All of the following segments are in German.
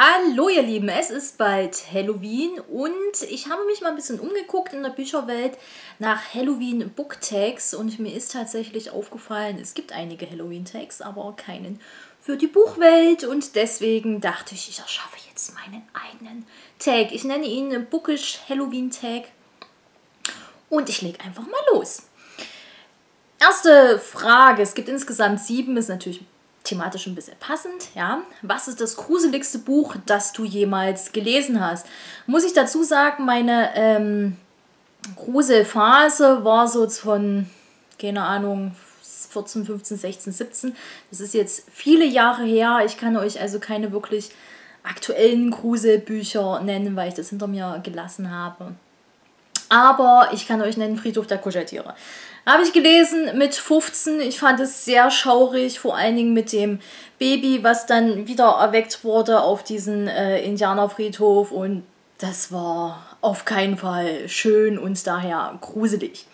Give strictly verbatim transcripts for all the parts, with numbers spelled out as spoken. Hallo ihr Lieben, es ist bald Halloween und ich habe mich mal ein bisschen umgeguckt in der Bücherwelt nach Halloween Booktags und mir ist tatsächlich aufgefallen, es gibt einige Halloween Tags, aber keinen für die Buchwelt und deswegen dachte ich, ich erschaffe jetzt meinen eigenen Tag. Ich nenne ihn Bookish Halloween Tag und ich lege einfach mal los. Erste Frage, es gibt insgesamt sieben, ist natürlich thematisch ein bisschen passend, ja. Was ist das gruseligste Buch, das du jemals gelesen hast? Muss ich dazu sagen, meine ähm, Gruselphase war so von, keine Ahnung, vierzehn, fünfzehn, sechzehn, siebzehn. Das ist jetzt viele Jahre her. Ich kann euch also keine wirklich aktuellen Gruselbücher nennen, weil ich das hinter mir gelassen habe. Aber ich kann euch nennen Friedhof der Kuscheltiere. Habe ich gelesen mit fünfzehn. Ich fand es sehr schaurig, vor allen Dingen mit dem Baby, was dann wieder erweckt wurde auf diesen äh, Indianerfriedhof. Und das war auf keinen Fall schön und daher gruselig.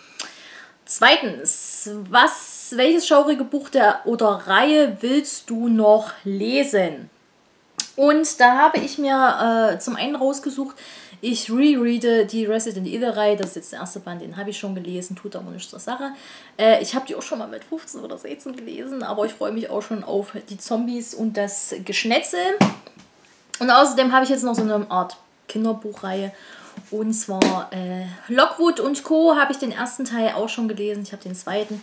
Zweitens, was, welches schaurige Buch der, oder Reihe willst du noch lesen? Und da habe ich mir äh, zum einen rausgesucht, ich rereade die Resident Evil Reihe, das ist jetzt der erste Band, den habe ich schon gelesen, tut aber nichts zur Sache. Äh, ich habe die auch schon mal mit fünfzehn oder sechzehn gelesen, aber ich freue mich auch schon auf die Zombies und das Geschnetzel. Und außerdem habe ich jetzt noch so eine Art Kinderbuchreihe und zwar äh, Lockwood und Co. habe ich den ersten Teil auch schon gelesen, ich habe den zweiten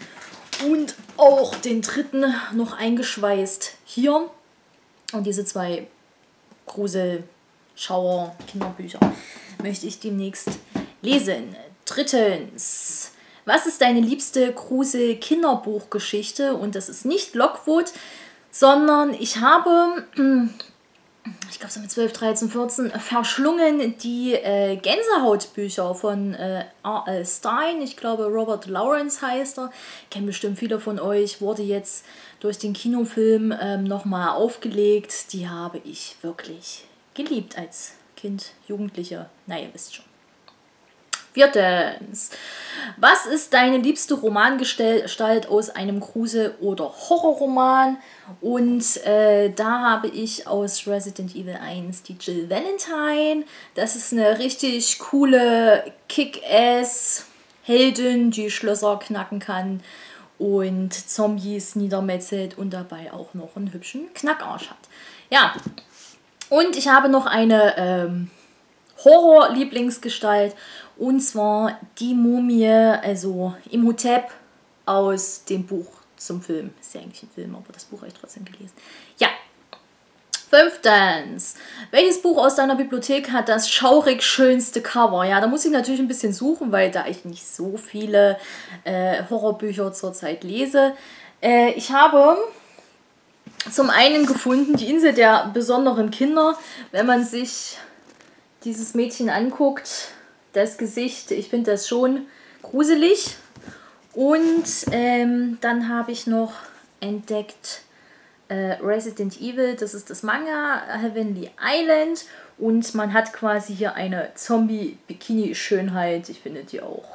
und auch den dritten noch eingeschweißt hier. Und diese zwei Grusel-Schauer-Kinderbücher möchte ich demnächst lesen. Drittens, was ist deine liebste Grusel-Kinderbuchgeschichte? Und das ist nicht Lockwood, sondern ich habe, ich glaube so mit zwölf, dreizehn, vierzehn, verschlungen die äh, Gänsehautbücher von äh, R L Stein. Ich glaube Robert Lawrence heißt er. Kennen bestimmt viele von euch, wurde jetzt durch den Kinofilm ähm, nochmal aufgelegt. Die habe ich wirklich geliebt als Kind, Jugendliche. Na, ihr wisst schon. Viertens. Was ist deine liebste Romangestalt aus einem Grusel- oder Horrorroman? Und äh, da habe ich aus Resident Evil eins die Jill Valentine. Das ist eine richtig coole Kick-Ass-Heldin, die Schlösser knacken kann und Zombies niedermetzelt und dabei auch noch einen hübschen Knackarsch hat. Ja, und ich habe noch eine ähm, Horror-Lieblingsgestalt und zwar die Mumie, also Imhotep aus dem Buch zum Film. Ist ja eigentlich ein Film, aber das Buch habe ich trotzdem gelesen. Ja. Fünftens. Welches Buch aus deiner Bibliothek hat das schaurig schönste Cover? Ja, da muss ich natürlich ein bisschen suchen, weil da ich nicht so viele äh, Horrorbücher zurzeit lese. Äh, ich habe zum einen gefunden Die Insel der besonderen Kinder. Wenn man sich dieses Mädchen anguckt, das Gesicht, ich finde das schon gruselig. Und ähm, dann habe ich noch entdeckt äh, Resident Evil, das ist das Manga, Heavenly Island. Und man hat quasi hier eine Zombie-Bikini-Schönheit. Ich finde die auch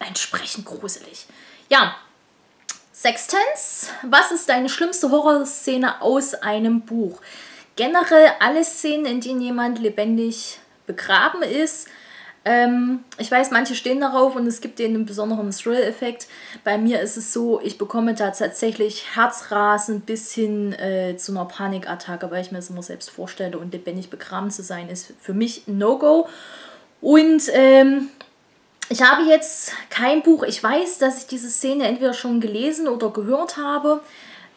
entsprechend gruselig. Ja, sechstens, was ist deine schlimmste Horrorszene aus einem Buch? Generell alle Szenen, in denen jemand lebendig begraben ist. Ähm, ich weiß, manche stehen darauf und es gibt denen einen besonderen Thrill-Effekt. Bei mir ist es so, ich bekomme da tatsächlich Herzrasen bis hin äh, zu einer Panikattacke, weil ich mir das immer selbst vorstelle und lebendig begraben zu sein ist für mich ein No-Go. Und ähm, ich habe jetzt kein Buch, ich weiß, dass ich diese Szene entweder schon gelesen oder gehört habe,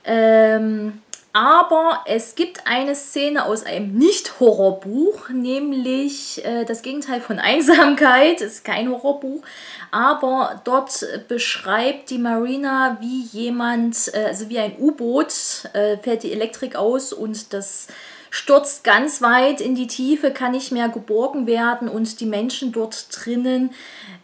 ähm, aber es gibt eine Szene aus einem Nicht-Horrorbuch, nämlich äh, Das Gegenteil von Einsamkeit, ist kein Horrorbuch, aber dort beschreibt die Marina, wie jemand, äh, also wie ein U-Boot, äh, fällt die Elektrik aus und das stürzt ganz weit in die Tiefe, kann nicht mehr geborgen werden und die Menschen dort drinnen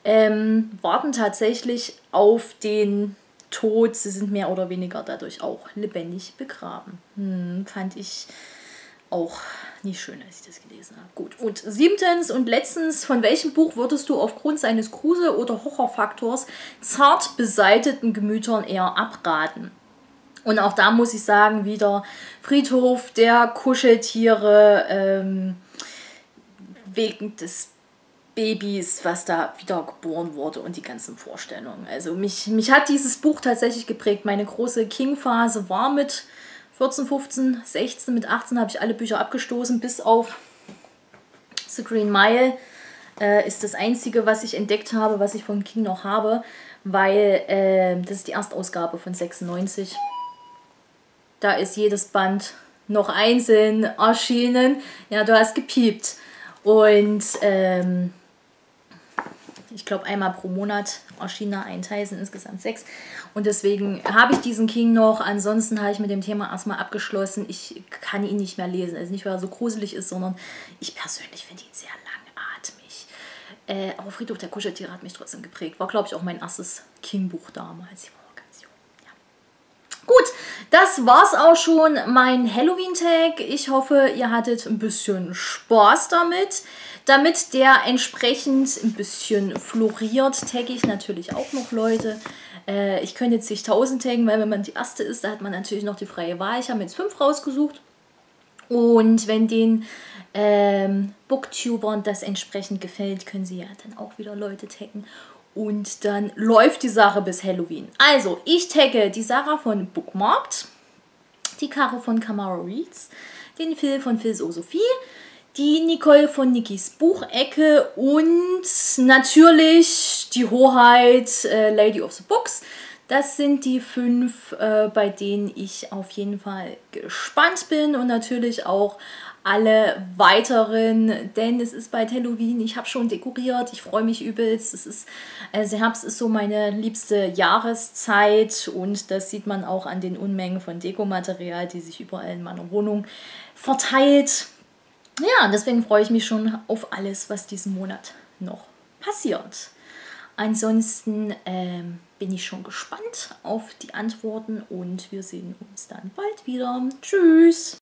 ähm, warten tatsächlich auf den Tod, sie sind mehr oder weniger dadurch auch lebendig begraben. Hm, fand ich auch nicht schön, als ich das gelesen habe. Gut, und siebtens und letztens, von welchem Buch würdest du aufgrund seines Grusel- oder Horrorfaktors zart beseiteten Gemütern eher abraten? Und auch da muss ich sagen, wieder Friedhof der Kuscheltiere, ähm, wegen des Babys, was da wieder geboren wurde und die ganzen Vorstellungen. Also mich, mich hat dieses Buch tatsächlich geprägt. Meine große King-Phase war mit vierzehn, fünfzehn, sechzehn, mit achtzehn habe ich alle Bücher abgestoßen, bis auf The Green Mile äh, ist das einzige, was ich entdeckt habe, was ich von King noch habe, weil äh, das ist die Erstausgabe von sechsundneunzig. Da ist jedes Band noch einzeln erschienen. Ja, du hast gepiept. Und ähm, ich glaube, einmal pro Monat erschien da ein Teil, sind insgesamt sechs. Und deswegen habe ich diesen King noch. Ansonsten habe ich mit dem Thema erstmal abgeschlossen. Ich kann ihn nicht mehr lesen. Also nicht, weil er so gruselig ist, sondern ich persönlich finde ihn sehr langatmig. Äh, aber Friedhof der Kuscheltiere hat mich trotzdem geprägt. War, glaube ich, auch mein erstes King-Buch damals. Gut, das war's auch schon, mein Halloween-Tag. Ich hoffe, ihr hattet ein bisschen Spaß damit. Damit der entsprechend ein bisschen floriert, tagge ich natürlich auch noch Leute. Äh, ich könnte jetzt nicht tausend taggen, weil wenn man die erste ist, da hat man natürlich noch die freie Wahl. Ich habe mir jetzt fünf rausgesucht. Und wenn den ähm, Booktubern das entsprechend gefällt, können sie ja dann auch wieder Leute taggen. Und dann läuft die Sache bis Halloween. Also, ich tagge die Sarah von Bookmarked, die Caro von Camaro Reads, den Phil von Phils Osophie, die Nicole von Nikis Buchecke und natürlich die Hoheit äh, Lady oft he books. Das sind die fünf, äh, bei denen ich auf jeden Fall gespannt bin und natürlich auch alle weiteren, denn es ist bald Halloween, ich habe schon dekoriert, ich freue mich übelst. Es ist, also Herbst ist so meine liebste Jahreszeit und das sieht man auch an den Unmengen von Dekomaterial, die sich überall in meiner Wohnung verteilt. Ja, deswegen freue ich mich schon auf alles, was diesen Monat noch passiert. Ansonsten ähm, bin ich schon gespannt auf die Antworten und wir sehen uns dann bald wieder. Tschüss!